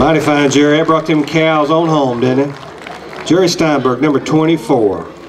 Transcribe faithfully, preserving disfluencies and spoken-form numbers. Mighty fine, Jerry. That brought them cows on home, didn't it? Jerry Steinberg, number twenty-four.